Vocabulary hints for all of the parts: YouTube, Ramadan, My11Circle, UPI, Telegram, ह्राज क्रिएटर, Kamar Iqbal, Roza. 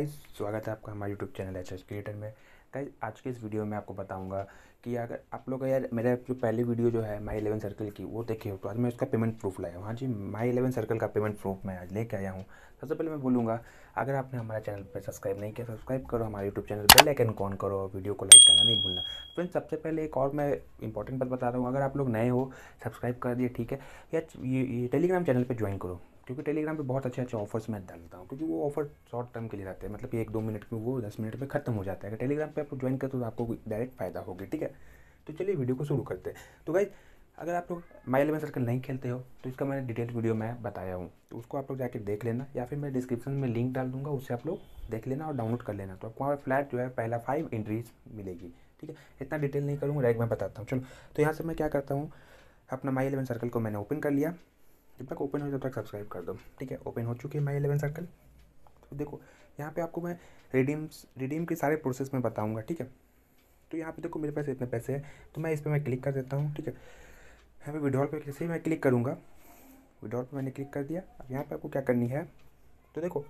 Guys, स्वागत है आपका हमारे यूट्यूब चैनल ह्राज क्रिएटर में। गाइस, आज के इस वीडियो में आपको बताऊंगा कि अगर आप लोग मेरा जो पहली वीडियो जो है My11Circle की वो देखे हो तो आज मैं उसका पेमेंट प्रूफ लाया हूँ। हाँ जी, My11Circle का पेमेंट प्रूफ मैं आज लेके आया हूँ। सबसे पहले मैं बोलूँगा, अगर आपने हमारे चैनल पर सब्सक्राइब नहीं किया, सब्सक्राइब करो हमारे YouTube channel, bell icon on करो, वीडियो को लाइक करना नहीं भूलना। फ्रेंड्स, सबसे पहले एक और मैं इंपॉर्टेंट बात बता रहा हूँ, अगर आप लोग नए हो सब्सक्राइब कर दिए, ठीक है, या टेलीग्राम चैनल पर ज्वाइन करो, क्योंकि टेलीग्राम पे बहुत अच्छे अच्छे ऑफर्स मैं डालता हूँ, क्योंकि वो ऑफर शॉर्ट टर्म के लिए रहते हैं, मतलब 1-2 मिनट में, वो 10 मिनट में खत्म हो जाता है। अगर टेलीग्राम पे आप ज्वाइन करते हो तो आपको डायरेक्ट फायदा होगी, ठीक है। तो चलिए वीडियो को शुरू करते हैं। तो गाइस, अगर आप लोग My11Circle नहीं खेलते हो तो इसका मैंने डिटेल वीडियो मैं बताया हूँ, तो उसको आप लोग जाके देख लेना, या फिर मैं डिस्क्रिप्शन में लिंक डाल दूँगा, उससे आप लोग देख लेना और डाउनलोड कर लेना। तो आपको वहाँ फ्लैट जो है पहला 5 एंट्रीज मिलेगी, ठीक है। इतना डिटेल नहीं करूँगा, डायरेक्ट मैं बताता हूँ। चलो, तो यहाँ से मैं क्या करता हूँ, अपना My11Circle को मैंने ओपन कर लिया। जब तक ओपन हो तब तक सब्सक्राइब कर दो, ठीक है। ओपन हो चुकी है My11Circle। तो देखो यहाँ पे आपको मैं रिडीम के सारे प्रोसेस में बताऊँगा, ठीक है। तो यहाँ पे देखो मेरे पास इतने पैसे हैं, तो मैं इस पर मैं क्लिक कर देता हूँ, ठीक है। यहाँ पे विड्रॉल पे जैसे ही मैं क्लिक करूँगा, विड्रॉल पे मैंने क्लिक कर दिया। अब यहाँ पर आपको क्या करनी है, तो देखो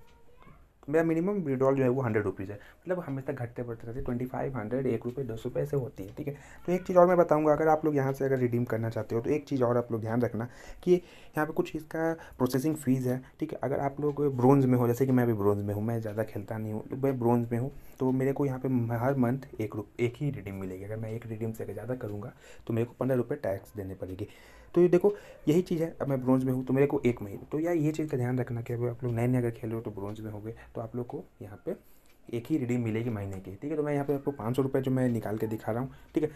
मेरा मिनिमम विड्रॉल जो है वो 100 रुपीज़ है, मतलब हमेशा घटते बढ़ते रहते, 25, 100, 1 रुपये, 2 रुपये ऐसे होती है, ठीक है। तो एक चीज़ और मैं बताऊंगा, अगर आप लोग यहाँ से अगर रिडीम करना चाहते हो तो एक चीज़ और आप लोग ध्यान रखना कि यहाँ पे कुछ इसका प्रोसेसिंग फ़ीस है, ठीक है। अगर आप लोग ब्रोंज में हो, जैसे कि मैं अभी ब्रोंज में हूँ, मैं ज़्यादा खेलता नहीं हूँ, तो मैं ब्रोंज में हूँ, तो मेरे को यहाँ पर हर मंथ एक ही रिडीम मिलेगी। अगर मैं एक रिडीम से अगर ज़्यादा करूँगा तो मेरे को 15 रुपये टैक्स देने पड़ेगी। तो ये देखो यही चीज़ है, अब मैं ब्रोंज में हूँ तो मेरे को 1 महीने, तो यार ये चीज़ का ध्यान रखना कि अगर आप लोग नए अगर खेल रहे हो तो ब्रोंज में हो गए तो आप लोग को यहाँ पे एक ही रिडीम मिलेगी महीने की, ठीक है। तो मैं यहाँ पे आपको 500 रुपये जो मैं निकाल के दिखा रहा हूँ, ठीक है।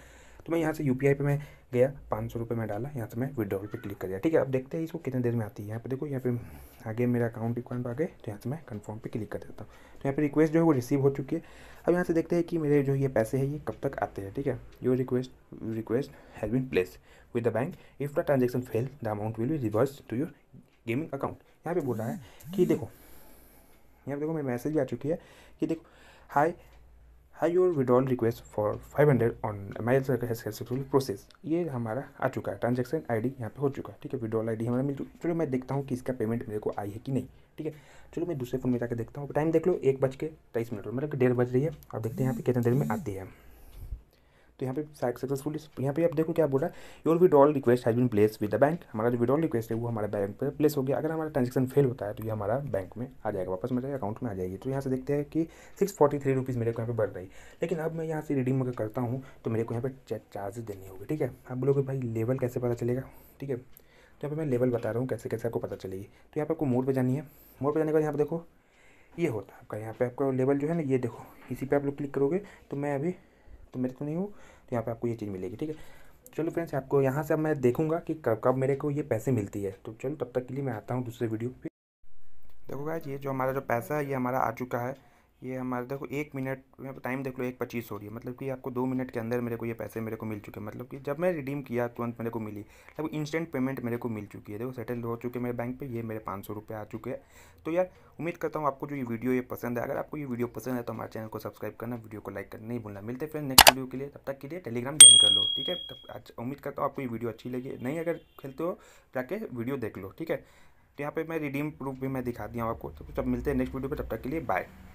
तो मैं यहाँ से UPI पे मैं गया, 500 रुपये मैं डाला, यहाँ से मैं विड्रॉल पे क्लिक कर दिया, ठीक है। अब देखते हैं इसको कितने देर में आती है। यहाँ पे देखो, यहाँ पे आगे मेरा अकाउंट रिक्वायरमेंट आ गए, तो यहाँ से मैं कन्फर्म पे क्लिक कर देता हूँ। तो यहाँ पे रिक्वेस्ट जो है वो रिसीव हो चुकी है। अब यहाँ से देखते हैं कि मेरे जो ये पैसे हैं ये कब तक आते हैं, ठीक है। Your request has been place with the bank, if the transaction fail the amount will be reverse to your gaming account. यहाँ पर बोल रहा है कि देखो, यहाँ देखो मेरी मैसेज भी आ चुकी है कि देखो, hi your withdrawal request for 500 on My11Circle has successfully process. ये हमारा आ चुका है, ट्रांजेक्शन ID यहाँ पे हो चुका है, ठीक है। विड्रॉल ID हमारा मिल चुका। चलो मैं देखता हूँ कि इसका पेमेंट मेरे को आई है कि नहीं, ठीक है। चलो मैं दूसरे फ़ोन में जाकर देखता हूँ। टाइम देख लो, 1:23, मतलब 1:30 बज रही है। अब देखते हैं यहाँ पर कितने देर में आती है। तो यहाँ पे सक्सेसफुली, यहाँ पे आप देखो क्या बोल रहा है, your withdrawal request has been place with the bank. हमारा जो विड्रॉल रिक्वेस्ट है वो हमारे बैंक पर प्लेस हो गया। अगर हमारा ट्रांजेक्शन फेल होता है तो ये हमारा बैंक में आ जाएगा, वापस मेरे अकाउंट में आ जाएगी। तो यहाँ से देखते हैं कि 643 रुपीज़ मेरे को यहाँ पे बढ़ रही है। लेकिन अब मैं यहाँ से रिडीम अगर करता हूँ तो मेरे को यहाँ पर चार्जेस देने होंगे, ठीक है। आप बोलोगे भाई लेवल कैसे पता चलेगा, ठीक है। तो यहाँ पर मैं लेवल बता रहा हूँ कैसे कैसे आपको पता चलेगी। तो यहाँ पर आपको मोड पर जानी है। मोड पर जाने के बाद यहाँ पर देखो ये होता है आपका, यहाँ पर आपका लेवल जो है ना, ये देखो इसी पर आप लोग क्लिक करोगे। तो मैं अभी तो मेरे को नहीं हो, तो यहाँ पे आपको ये चीज़ मिलेगी, ठीक है। चलो फ्रेंड्स, आपको यहाँ से अब मैं देखूंगा कि कब मेरे को ये पैसे मिलती है। तो चलो तब तक के लिए मैं आता हूँ दूसरे वीडियो पे। देखो गाइस, ये जो हमारा जो पैसा है ये हमारा आ चुका है। ये हमारा देखो 1 मिनट में, टाइम देख लो 1:25 हो रही है, मतलब कि आपको 2 मिनट के अंदर मेरे को ये पैसे मेरे को मिल चुके हैं। मतलब कि जब मैं रिडीम किया तुरंत मेरे को मिली, मतलब इंस्टेंट पेमेंट मेरे को मिल चुकी है। देखो सेटल हो चुके मेरे बैंक पे, ये मेरे 500 रुपये आ चुके हैं। तो यार उम्मीद करता हूँ आपको जो ये वीडियो ये पसंद है। अगर आपको ये वीडियो पसंद है तो हमारे चैनल को सब्सक्राइब करना, वीडियो को लाइक करना नहीं भूलना। मिलते फ्रेंड नेक्स्ट वीडियो के लिए, तब तक के लिए टेलीग्राम ज्वाइन कर लो, ठीक है। तब उम्मीद करता हूँ आपको ये वीडियो अच्छी लगी, नहीं अगर खेलते हो जाके वीडियो देख लो, ठीक है। तो यहाँ पर मैं रिडीम प्रूफ भी मैं दिखा दिया हूँ आपको। तो मिलते हैं नेक्स्ट वीडियो पर, तब तक के लिए बाय।